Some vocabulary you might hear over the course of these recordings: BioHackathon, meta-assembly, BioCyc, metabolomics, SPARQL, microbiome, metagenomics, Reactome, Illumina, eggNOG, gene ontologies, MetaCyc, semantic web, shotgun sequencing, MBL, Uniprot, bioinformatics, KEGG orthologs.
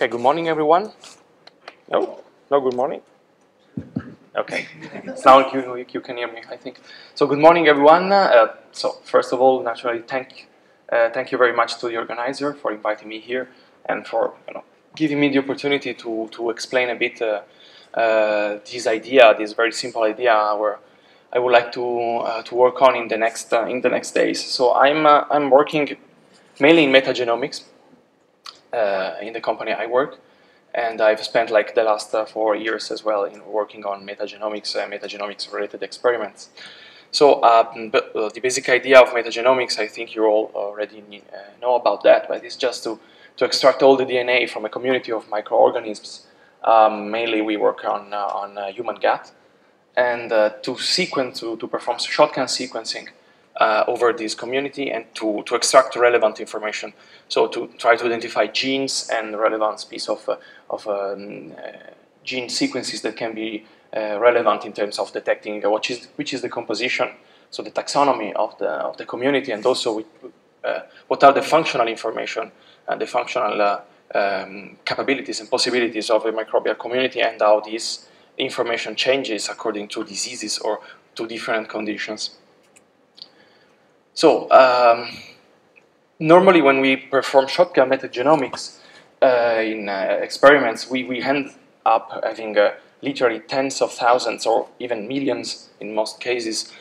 Okay, good morning, everyone. No? No good morning? Okay. It's now you can hear me, I think. So good morning, everyone. So first of all, naturally, thank you very much to the organizer for inviting me here and for giving me the opportunity to explain a bit this very simple idea where I would like to work on in the next days. So I'm working mainly in metagenomics. In the company I work, and I've spent like the last 4 years as well in working on metagenomics and metagenomics related experiments. So the basic idea of metagenomics, I think you all already know about that, but it's just to extract all the DNA from a community of microorganisms. Mainly we work on human gut, and to perform shotgun sequencing over this community and to extract relevant information. So to try to identify genes and relevant piece of gene sequences that can be relevant in terms of detecting which is the composition, so the taxonomy of the community, and also what are the functional information and the functional capabilities and possibilities of a microbial community, and how this information changes according to diseases or to different conditions. So, normally when we perform shotgun metagenomics in experiments, we end up having literally tens of thousands or even millions, in most cases,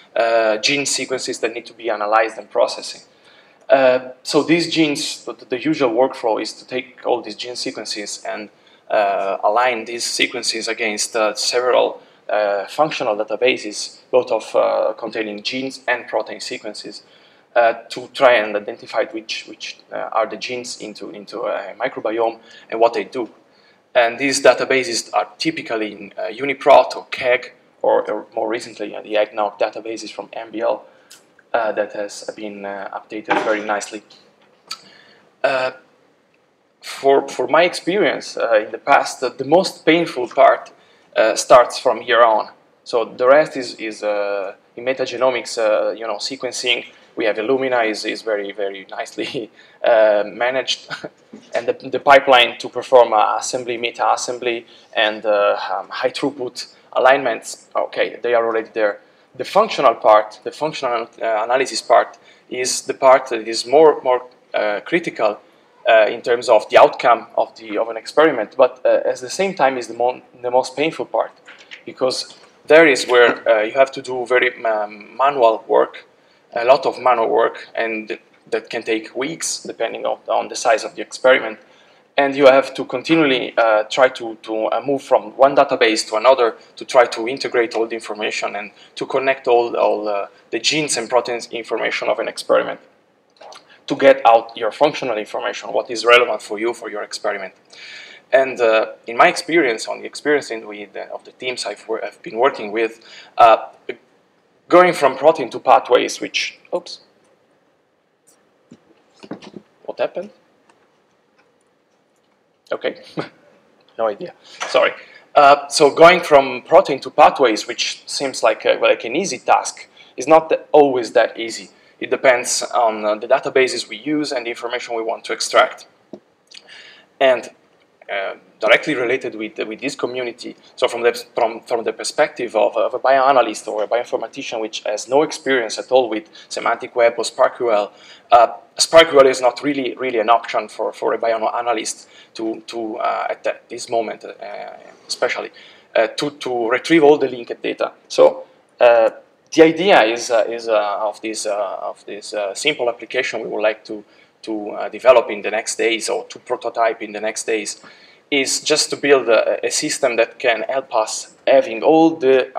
gene sequences that need to be analyzed and processing. So these genes, the usual workflow is to take all these gene sequences and align these sequences against several functional databases, both of containing genes and protein sequences. To try and identify which are the genes into a microbiome and what they do. And these databases are typically in Uniprot or KEGG, or more recently the eggNOG databases from MBL that has been updated very nicely. For my experience in the past, the most painful part starts from here on. So the rest is in metagenomics, sequencing. We have Illumina is very, very nicely managed, and the pipeline to perform meta-assembly, and high-throughput alignments, okay, they are already there. The functional part, the functional analysis part, is the part that is more critical in terms of the outcome of an experiment, but at the same time is the most painful part, because there is where you have to do very manual work, a lot of manual work, and that can take weeks depending on the size of the experiment, and you have to continually try to move from one database to another to try to integrate all the information and to connect all the genes and proteins information of an experiment to get out your functional information, what is relevant for you for your experiment. And in my experience, of the teams I've been working with, going from protein to pathways, which, oops, what happened? Okay, no idea, sorry. So going from protein to pathways, which seems like an easy task, is not always that easy. It depends on the databases we use and the information we want to extract. And directly related with this community. So from the perspective of a bioanalyst or a bioinformatician which has no experience at all with semantic web or SPARQL, SPARQL is not really an option for a bioanalyst to at this moment especially to retrieve all the linked data. So the idea of this simple application we would like to develop in the next days, or to prototype in the next days, is just to build a system that can help us having all the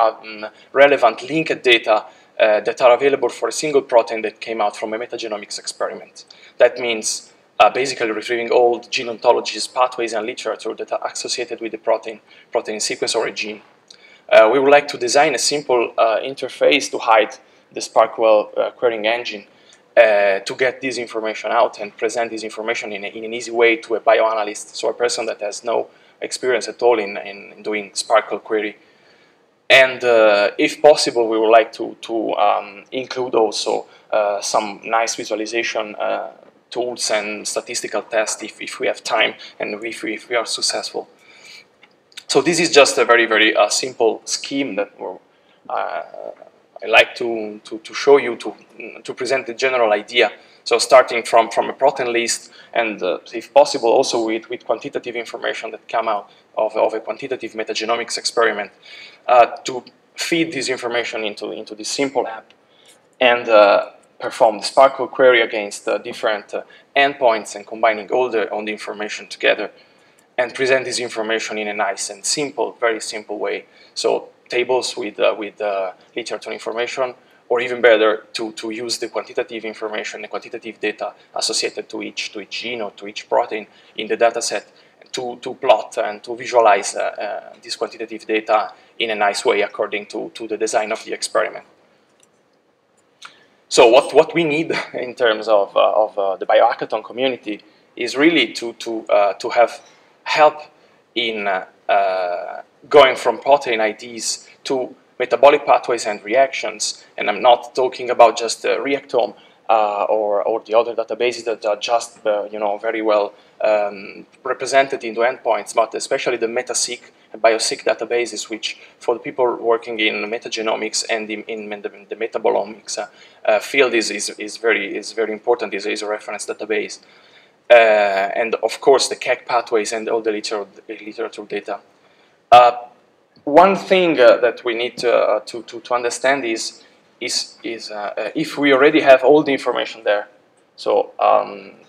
relevant linked data that are available for a single protein that came out from a metagenomics experiment. That means basically retrieving all the gene ontologies, pathways, and literature that are associated with the protein sequence or a gene. We would like to design a simple interface to hide the SPARQL querying engine, to get this information out and present this information in an easy way to a bioanalyst, so a person that has no experience at all in doing SPARQL query. And if possible, we would like to include also some nice visualization tools and statistical tests if we have time and if we are successful. So this is just a very, very simple scheme that I like to show you to present the general idea. So starting from a protein list and if possible also with quantitative information that come out of a quantitative metagenomics experiment to feed this information into this simple app and perform the SPARQL query against different endpoints and combining all the information together and present this information in a nice and simple, very simple way. So tables with literature information, or even better, to use the quantitative information, the quantitative data associated to each gene or to each protein in the data set to plot and to visualize this quantitative data in a nice way according to the design of the experiment. So what we need in terms of the biohackathon community is really to have help in going from protein IDs to metabolic pathways and reactions. And I'm not talking about just Reactome or the other databases that are just very well represented into endpoints, but especially the MetaCyc and BioCyc databases, which for the people working in metagenomics and in the metabolomics field is very important. Is a reference database. And of course the KEGG pathways and all the literature data. One thing that we need to understand is if we already have all the information there. So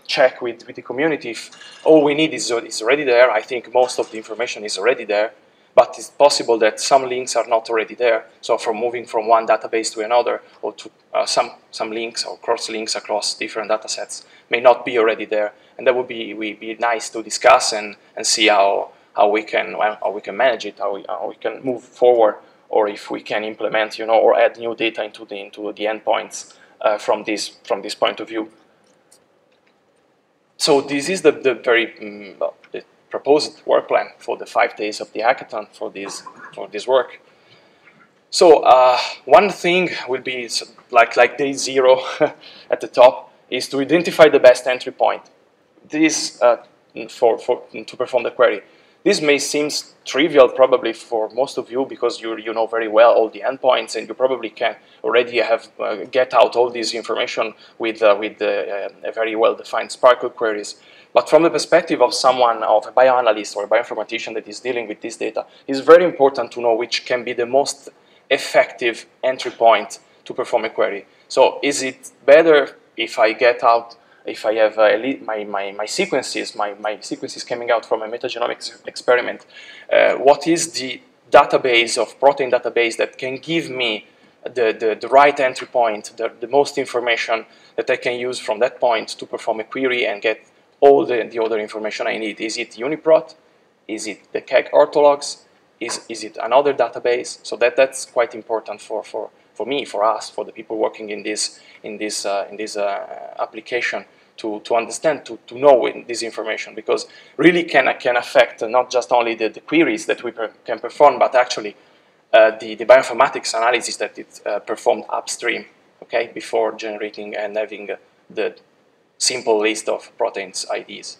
check with the community if all we need is already there. I think most of the information is already there, but it's possible that some links are not already there. So from moving from one database to another, or to some links or cross links across different data sets may not be already there, and that would be nice to discuss and see how we can manage it, how we can move forward, or if we can implement or add new data into the endpoints from this point of view. So this is the very the proposed work plan for the 5 days of the hackathon for this work. So one thing will be like day zero at the top is to identify the best entry point. This to perform the query. This may seem trivial probably for most of you because you know very well all the endpoints and you probably can already have get out all this information with a very well-defined SPARQL queries. But from the perspective of someone, of a bioanalyst or a bioinformatician that is dealing with this data, it's very important to know which can be the most effective entry point to perform a query. So is it better if I get out if I have my sequences coming out from a metagenomics experiment, what is the database of protein database that can give me the right entry point, the most information that I can use from that point to perform a query and get all the other information I need? Is it Uniprot? Is it the KEGG orthologs? Is it another database? So that's quite important for me, for us, for the people working in this application to understand, to know this information, because really can affect not just only the queries that we can perform, but actually the bioinformatics analysis that is performed upstream, okay, before generating and having the simple list of proteins IDs.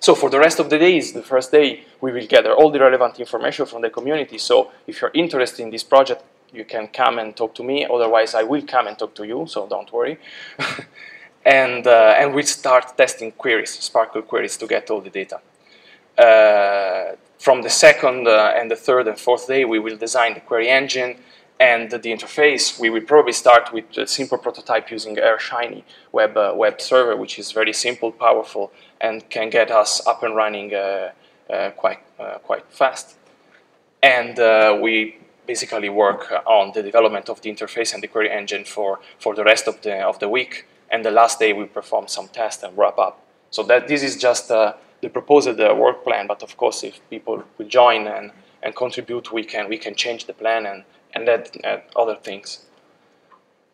So for the rest of the days, the first day, we will gather all the relevant information from the community. So if you're interested in this project, you can come and talk to me. Otherwise, I will come and talk to you, so don't worry. And we'll start testing queries, SPARQL queries, to get all the data. From the second and the third and fourth day, we will design the query engine and the interface. We will probably start with a simple prototype using our Shiny web server, which is very simple, powerful, and can get us up and running quite fast. And we basically work on the development of the interface and the query engine for the rest of the week. And the last day we perform some tests and wrap up. So that this is just the proposed work plan. But of course, if people will join and contribute, we can change the plan and add other things.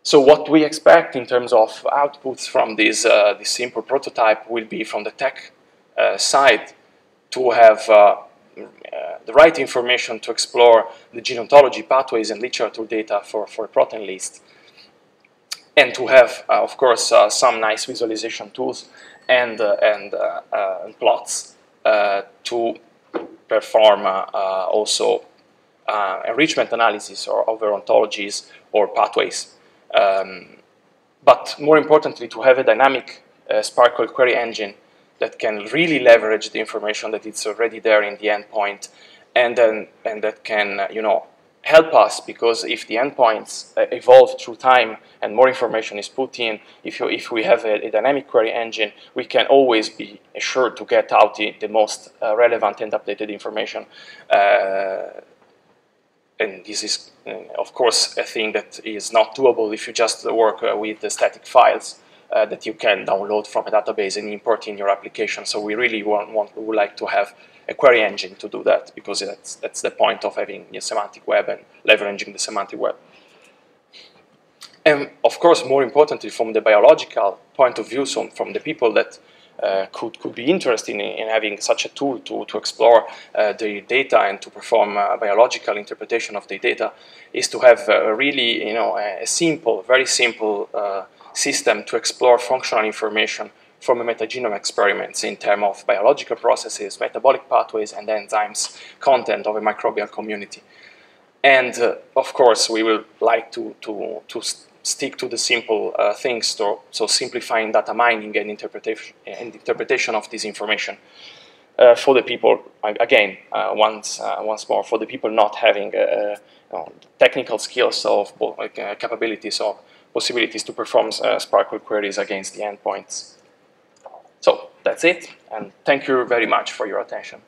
So what we expect in terms of outputs from this simple prototype will be from the tech side to have the right information to explore the gene ontology pathways and literature data for a protein list, and to have, of course, some nice visualization tools and plots to perform also enrichment analysis or over ontologies or pathways. But more importantly, to have a dynamic SPARQL query engine that can really leverage the information that is already there in the endpoint, and that can help us, because if the endpoints evolve through time and more information is put in, if we have a dynamic query engine, we can always be assured to get out the most relevant and updated information. And this is, of course, a thing that is not doable if you just work with the static files that you can download from a database and import in your application. So we really would like to have a query engine to do that, because that's the point of having a semantic web and leveraging the semantic web. And of course, more importantly, from the biological point of view, so from the people that could be interested in having such a tool to explore the data and to perform biological interpretation of the data, is to have a really a simple, very simple system to explore functional information from a metagenome experiments in terms of biological processes, metabolic pathways, and enzymes content of a microbial community. And of course, we will like to stick to the simple things, so simplifying data mining and interpretation of this information for the people. Again, once more, for the people not having technical skills of capabilities or possibilities to perform SPARQL queries against the endpoints. So that's it, and thank you very much for your attention.